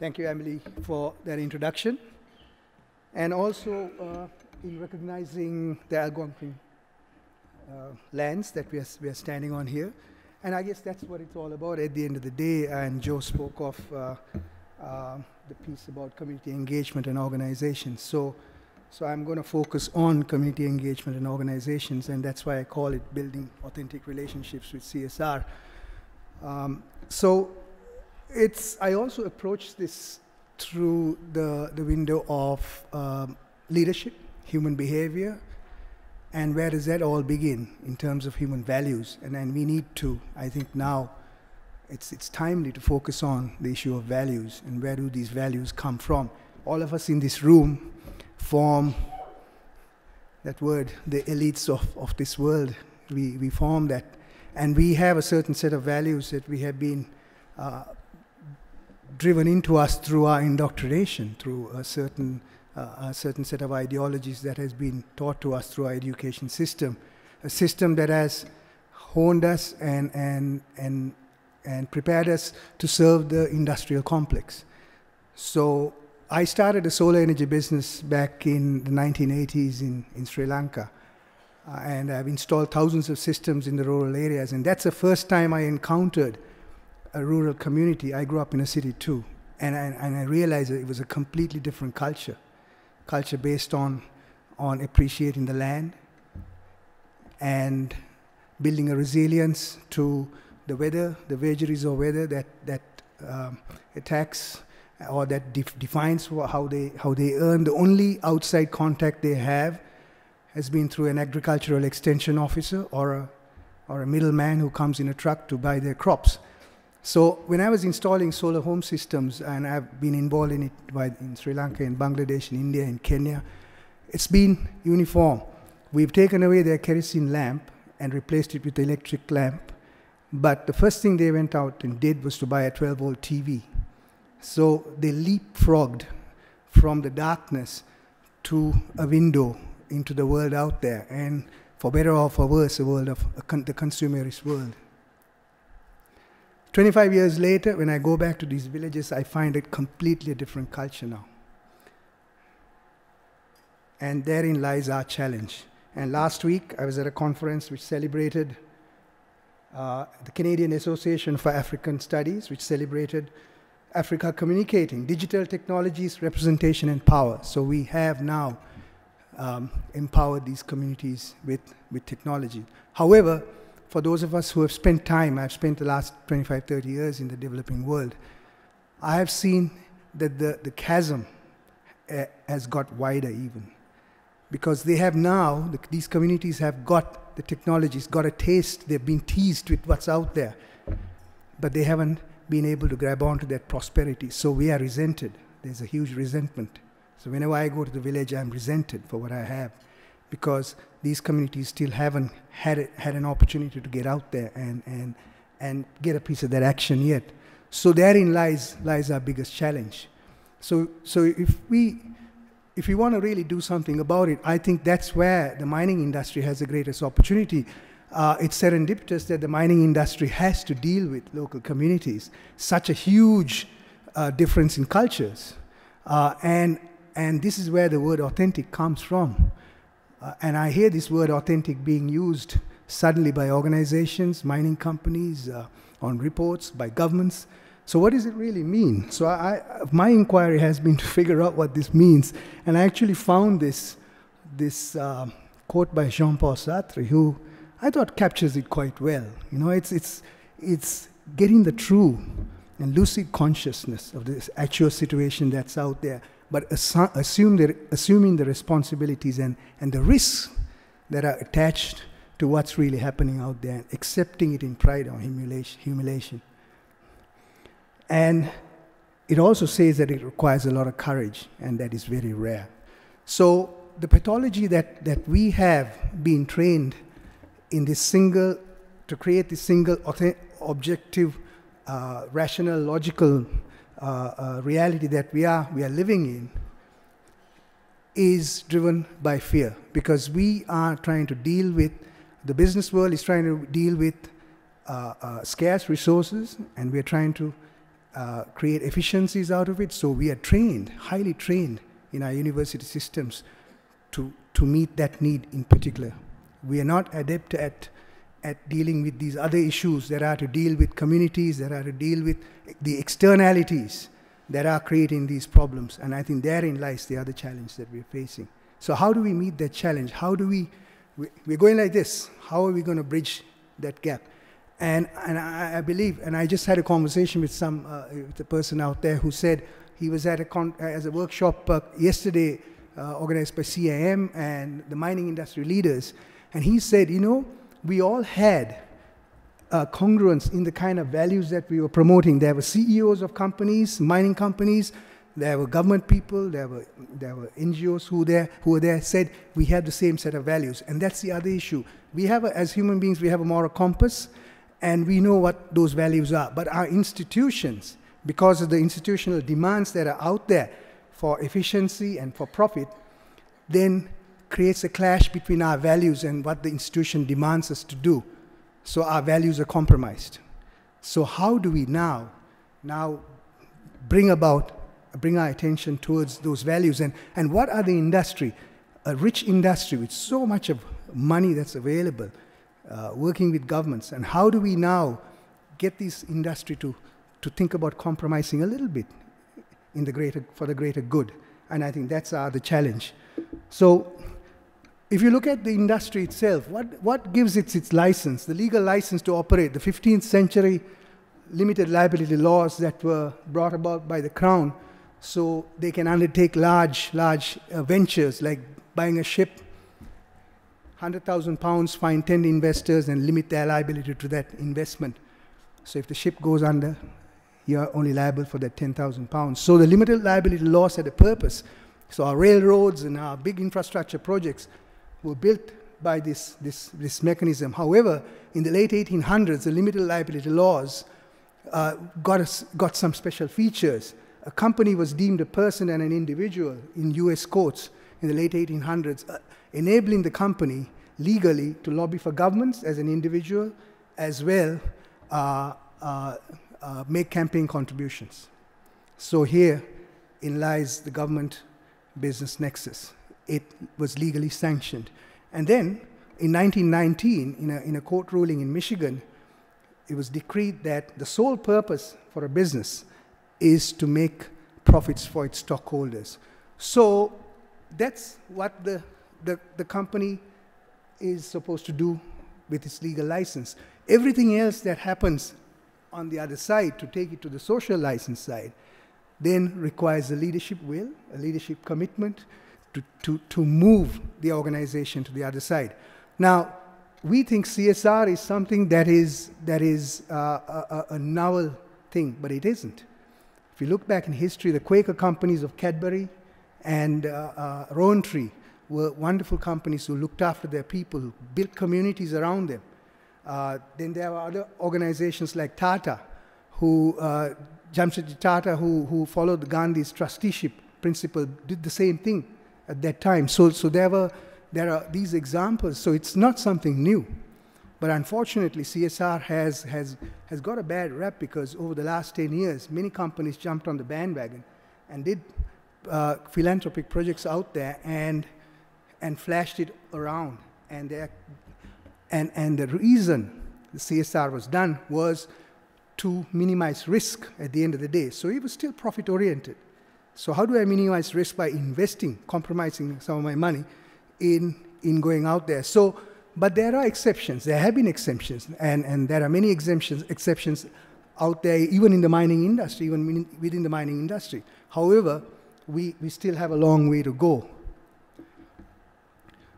Thank you, Emily, for that introduction. And also in recognizing the Algonquin lands that we are standing on here. And I guess that's what it's all about at the end of the day. And Joe spoke of the piece about community engagement and organizations. So I'm going to focus on community engagement and organizations, and that's why I call it Building Authentic Relationships with CSR. I also approach this through the window of leadership, human behavior, and where does that all begin in terms of human values. And then we need to, I think now, it's timely to focus on the issue of values and where do these values come from. All of us in this room form, that word, the elites of this world. We form that. And we have a certain set of values that we have been driven into us through our indoctrination, through a certain set of ideologies that has been taught to us through our education system, a system that has honed us and prepared us to serve the industrial complex. So I started a solar energy business back in the 1980s in Sri Lanka, and I've installed thousands of systems in the rural areas, and that's the first time I encountered a rural community. I grew up in a city too, and I realized that it was a completely different culture based on appreciating the land and building a resilience to the weather, the vagaries of weather that attacks or that defines how they earn. The only outside contact they have has been through an agricultural extension officer or a middleman who comes in a truck to buy their crops. So when I was installing solar home systems, and I've been involved in it in Sri Lanka, in Bangladesh, in India, in Kenya, it's been uniform. We've taken away their kerosene lamp and replaced it with electric lamp, but the first thing they went out and did was to buy a 12-volt TV. So they leapfrogged from the darkness to a window into the world out there, and for better or for worse, the world of the consumerist world. 25 years later, when I go back to these villages, I find it completely a different culture now. And therein lies our challenge. And last week, I was at a conference which celebrated the Canadian Association for African Studies, which celebrated Africa Communicating, Digital Technologies, Representation and Power. So we have now empowered these communities with technology. However, for those of us who have spent time, I've spent the last 25, 30 years in the developing world, I have seen that the chasm has got wider even. Because they have now, these communities have got the technologies, got a taste, they've been teased with what's out there, but they haven't been able to grab onto that prosperity. So we are resented. There's a huge resentment. So whenever I go to the village, I'm resented for what I have, because these communities still haven't had an opportunity to get out there and get a piece of that action yet. So therein lies our biggest challenge. So if we want to really do something about it, I think that's where the mining industry has the greatest opportunity. It's serendipitous that the mining industry has to deal with local communities, such a huge difference in cultures. And this is where the word authentic comes from. And I hear this word authentic being used suddenly by organizations, mining companies, on reports, by governments. So what does it really mean? So my inquiry has been to figure out what this means. And I actually found this quote by Jean-Paul Sartre, who I thought captures it quite well. You know, it's getting the true and lucid consciousness of this actual situation that's out there, but assuming the responsibilities and the risks that are attached to what's really happening out there, and accepting it in pride or humiliation. And it also says that it requires a lot of courage, and that is very rare. So the pathology that we have been trained in to create this single objective, rational, logical reality that we are living in is driven by fear, because we are trying to deal with, the business world is trying to deal with scarce resources, and we're trying to create efficiencies out of it. So we are trained, highly trained in our university systems to meet that need in particular. We are not adept at dealing with these other issues that are to deal with communities, that are to deal with the externalities that are creating these problems. And I think therein lies the other challenge that we're facing. So how do we meet that challenge? How do we're going like this. How are we going to bridge that gap? And I believe, and I just had a conversation with with a person out there who said he was at a workshop yesterday organized by CIM and the mining industry leaders. And he said, you know, we all had congruence in the kind of values that we were promoting. There were CEOs of companies, mining companies, there were government people, there were NGOs who were there, said we had the same set of values. And that's the other issue. We have, as human beings, we have a moral compass, and we know what those values are. But our institutions, because of the institutional demands that are out there for efficiency and for profit, then creates a clash between our values and what the institution demands us to do. So our values are compromised. So how do we now bring our attention towards those values? And what are the industry, a rich industry with so much of money that's available, working with governments, and how do we now get this industry to think about compromising a little bit in the greater, for the greater good? And I think that's the challenge. So if you look at the industry itself, what gives it its license, the legal license to operate, the 15th century limited liability laws that were brought about by the Crown so they can undertake large ventures like buying a ship, 100,000 pounds, find 10 investors and limit their liability to that investment. So if the ship goes under, you're only liable for that 10,000 pounds. So the limited liability laws had a purpose. So our railroads and our big infrastructure projects were built by this mechanism. However, in the late 1800s, the limited liability laws got some special features. A company was deemed a person and an individual in US courts in the late 1800s, enabling the company legally to lobby for governments as an individual, as well make campaign contributions. So herein lies the government business nexus. It was legally sanctioned. And then in 1919, in a court ruling in Michigan, it was decreed that the sole purpose for a business is to make profits for its stockholders. So that's what the company is supposed to do with its legal license. Everything else that happens on the other side, to take it to the social license side, then requires a leadership will, a leadership commitment to move the organization to the other side. Now, we think CSR is something that is a novel thing, but it isn't. If you look back in history, the Quaker companies of Cadbury and Rowntree were wonderful companies who looked after their people, who built communities around them. Then there were other organizations like Tata, Jamshedji Tata, who followed Gandhi's trusteeship principle, did the same thing at that time. So there are these examples. So it's not something new. But unfortunately, CSR has got a bad rap because over the last 10 years, many companies jumped on the bandwagon and did philanthropic projects out there and flashed it around. And the reason the CSR was done was to minimize risk at the end of the day. So it was still profit-oriented. So how do I minimize risk by investing, compromising some of my money in going out there? So, but there are exceptions. There have been exemptions, and there are many exceptions out there, even in the mining industry, even within the mining industry. However, we still have a long way to go.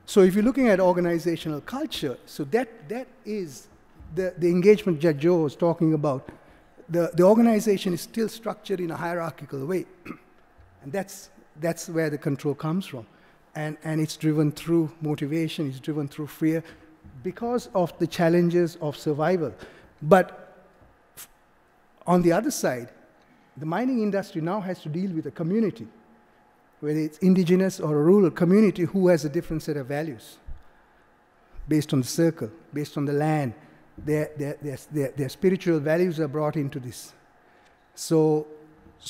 So if you're looking at organizational culture, so that is the engagement Jack Joe was talking about. The organization is still structured in a hierarchical way. And that's where the control comes from. And it's driven through motivation, it's driven through fear because of the challenges of survival. But on the other side, the mining industry now has to deal with a community, whether it's indigenous or a rural community who has a different set of values based on the circle, based on the land. Their spiritual values are brought into this. So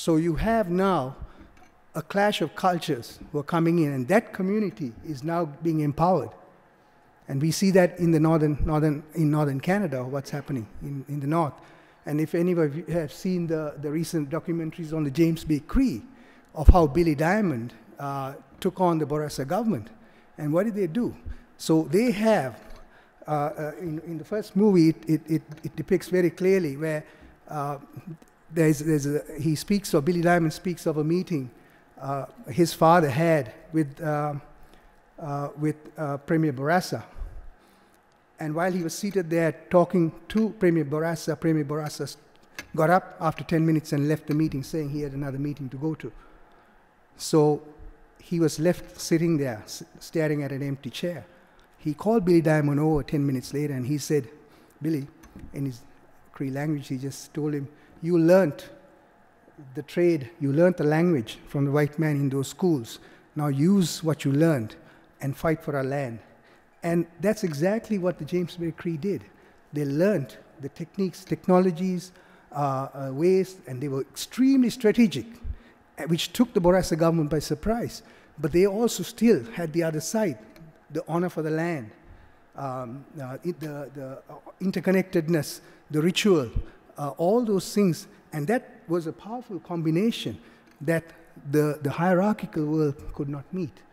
you have now a clash of cultures who are coming in, and that community is now being empowered. And we see that in the northern Canada, what's happening in the north. And if any of you have seen the recent documentaries on the James Bay Cree, of how Billy Diamond took on the Bourassa government, and what did they do? So they have, in the first movie, it depicts very clearly where Billy Diamond speaks of a meeting his father had with Premier Bourassa. And while he was seated there talking to Premier Bourassa got up after 10 minutes and left the meeting, saying he had another meeting to go to. So he was left sitting there, staring at an empty chair. He called Billy Diamond over 10 minutes later, and he said, Billy, in his Cree language, he just told him, you learnt the trade, you learnt the language from the white man in those schools. Now use what you learned and fight for our land. And that's exactly what the James Bay Cree did. They learned the techniques, technologies, ways, and they were extremely strategic, which took the Bourassa government by surprise. But they also still had the other side, the honor for the land, the interconnectedness, the ritual, all those things. And that was a powerful combination that the hierarchical world could not meet.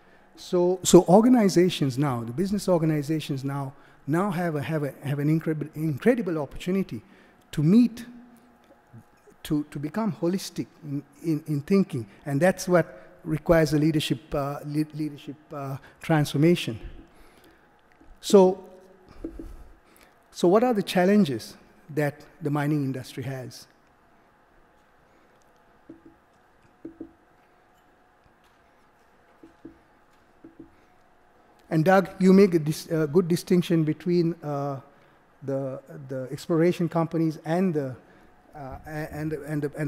So organizations now, the business organizations now have an incredible opportunity to meet, to become holistic in thinking, and that's what requires a leadership transformation. So what are the challenges that the mining industry has? And Doug, you make a good distinction between the exploration companies and the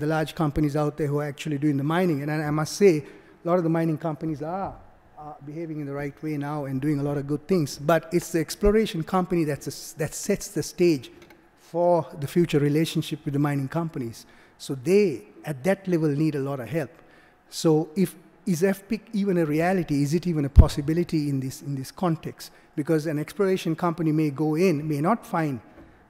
large companies out there who are actually doing the mining. And I must say, a lot of the mining companies are behaving in the right way now and doing a lot of good things. But it's the exploration company that sets the stage for the future relationship with the mining companies. So they, at that level, need a lot of help. So is FPIC even a reality? Is it even a possibility in this context? Because an exploration company may go in, may not find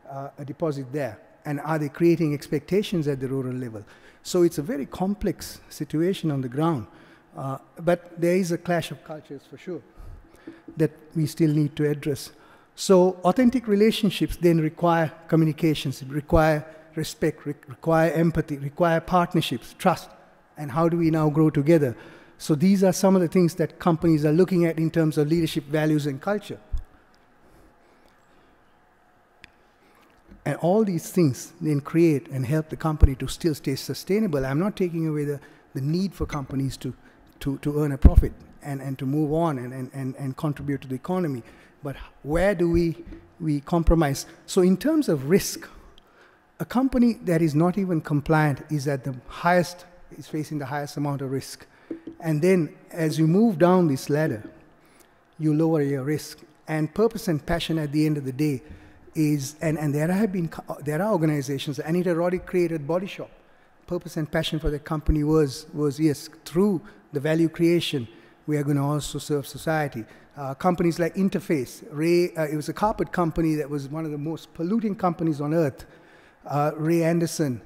a deposit there. And are they creating expectations at the rural level? So it's a very complex situation on the ground. But there is a clash of cultures, for sure, that we still need to address. So authentic relationships then require communications, require respect, require empathy, require partnerships, trust, and how do we now grow together? So these are some of the things that companies are looking at in terms of leadership, values, and culture. And all these things then create and help the company to still stay sustainable. I'm not taking away the need for companies to earn a profit and to move on and contribute to the economy. But where do we compromise? So in terms of risk, a company that is not even compliant is facing the highest amount of risk. And then as you move down this ladder, you lower your risk. And purpose and passion at the end of the day is, and there are organizations. Anita Roddick created Body Shop. Purpose and passion for the company was yes, through the value creation, we are going to also serve society. Companies like Interface, Ray, it was a carpet company that was one of the most polluting companies on earth. Ray Anderson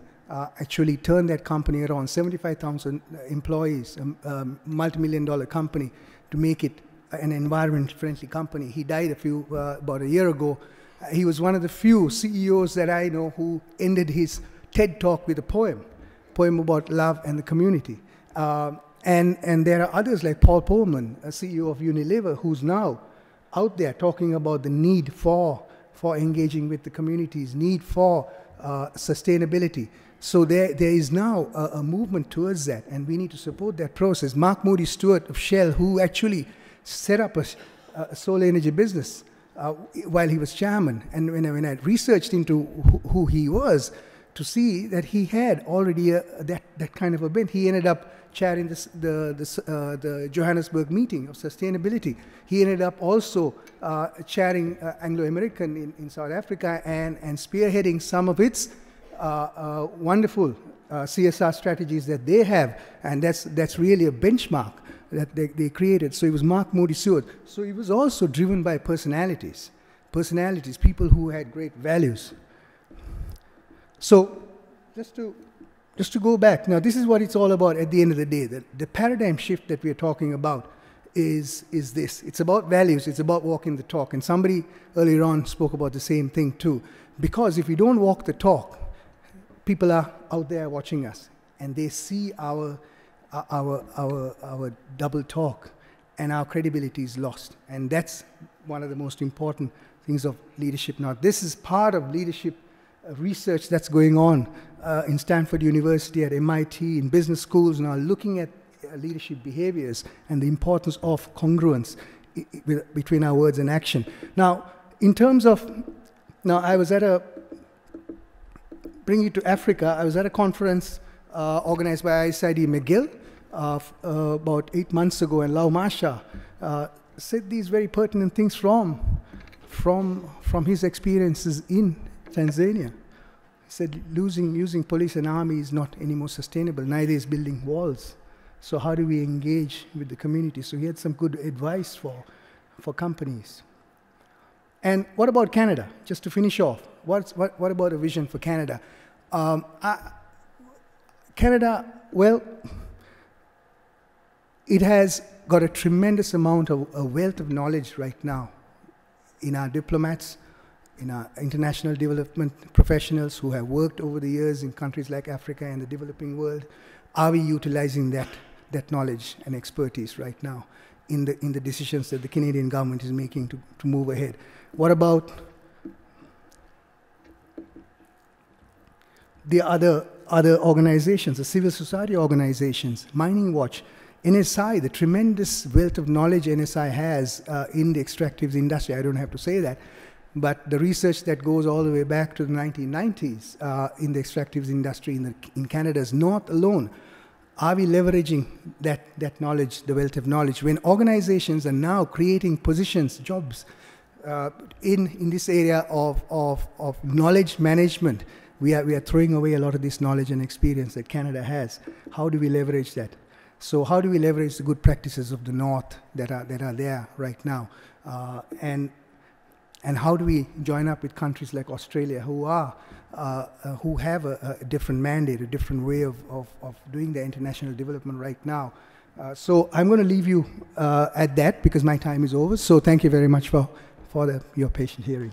actually turned that company around, 75,000 employees, multi-million-dollar company, to make it an environment-friendly company. He died about a year ago. He was one of the few CEOs that I know who ended his TED talk with a poem about love and the community. And there are others like Paul Polman, a CEO of Unilever, who's now out there talking about the need for engaging with the communities, need for sustainability. So there is now a movement towards that, and we need to support that process. Mark Moody Stewart of Shell, who actually set up a solar energy business, while he was chairman, and when I researched into who he was, to see that he had already that kind of a bent. He ended up chairing the Johannesburg meeting of sustainability. He ended up also chairing Anglo-American in South Africa and spearheading some of its wonderful CSR strategies that they have, and that's really a benchmark that they created. So it was Mark Moody Stewart. So it was also driven by personalities, people who had great values. So just to go back, now this is what it's all about at the end of the day. The paradigm shift that we're talking about is this. It's about values, it's about walking the talk. And somebody earlier on spoke about the same thing too. Because if we don't walk the talk, people are out there watching us and they see our double talk, and our credibility is lost. And that's one of the most important things of leadership now. This is part of leadership research that's going on in Stanford University, at MIT, in business schools now, looking at leadership behaviors and the importance of congruence between our words and action. Now, in terms of, now I was at a, bring you to Africa, I was at a conference organized by ICID McGill about 8 months ago, and Laumasha said these very pertinent things from his experiences in Tanzania. He said, using police and army is not anymore sustainable, neither is building walls. So how do we engage with the community? So he had some good advice for companies. And what about Canada? Just to finish off, what about a vision for Canada? Canada, well, it has got a tremendous amount of a wealth of knowledge right now in our diplomats, in our international development professionals who have worked over the years in countries like Africa and the developing world. Are we utilizing that knowledge and expertise right now in the decisions that the Canadian government is making to move ahead? What about the other organizations, the civil society organizations, Mining Watch, NSI, the tremendous wealth of knowledge NSI has in the extractives industry? I don't have to say that, but the research that goes all the way back to the 1990s in the extractives industry in Canada's north alone. Are we leveraging that knowledge, the wealth of knowledge? When organizations are now creating positions, jobs in this area of knowledge management, we are throwing away a lot of this knowledge and experience that Canada has. How do we leverage that? So how do we leverage the good practices of the north that are there right now? And how do we join up with countries like Australia who have a different mandate, a different way of doing their international development right now? So I'm going to leave you at that because my time is over. So thank you very much for your patient hearing.